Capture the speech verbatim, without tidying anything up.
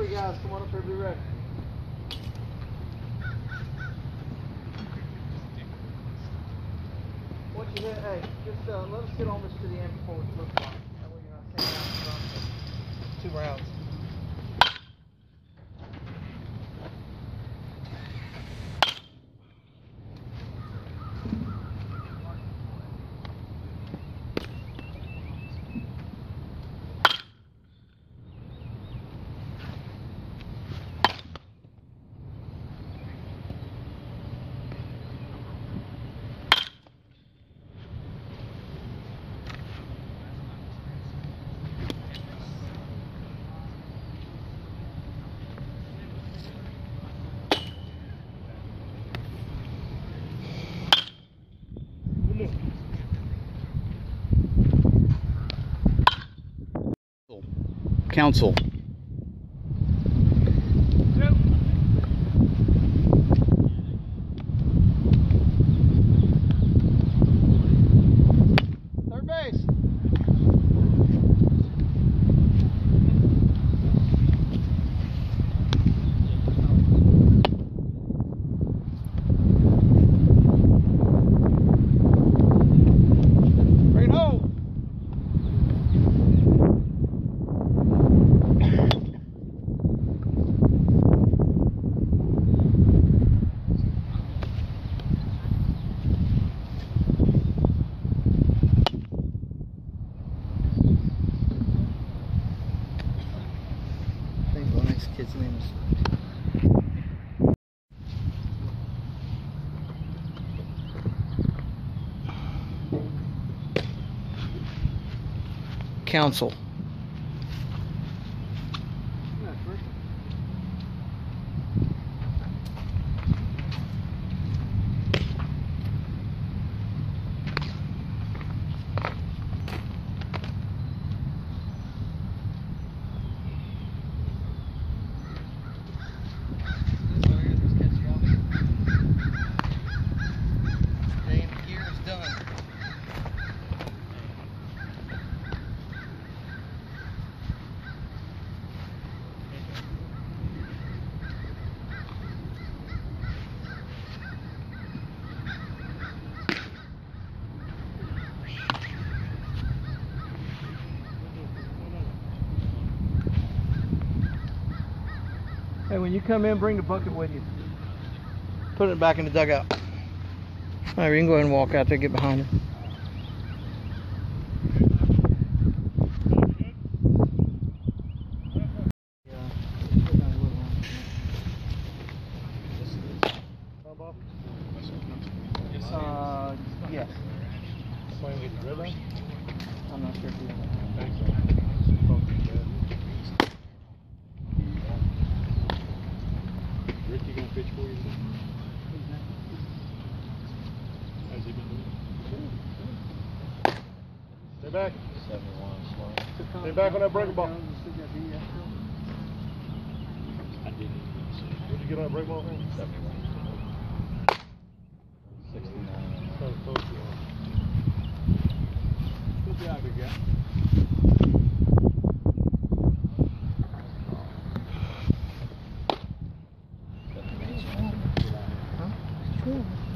Three guys, come on up here, be ready. What you hit, hey, just uh, let us get almost to the end before we flip flop. That way you're not taking out the front for two rounds. Council. Third base. Kids' names. Council. Hey, when you come in, bring the bucket with you. Put it back in the dugout. All right, we can go ahead and walk out there, get behind it. Uh, yes. I'm not sure if you know. Pitch for you? How's he been doing? Stay back. seven one. Stay back on that breaker ball. I didn't. Did you get on that breaker ball? seventy-one. sixty-nine. So close to one. Good job, big guy. Cool.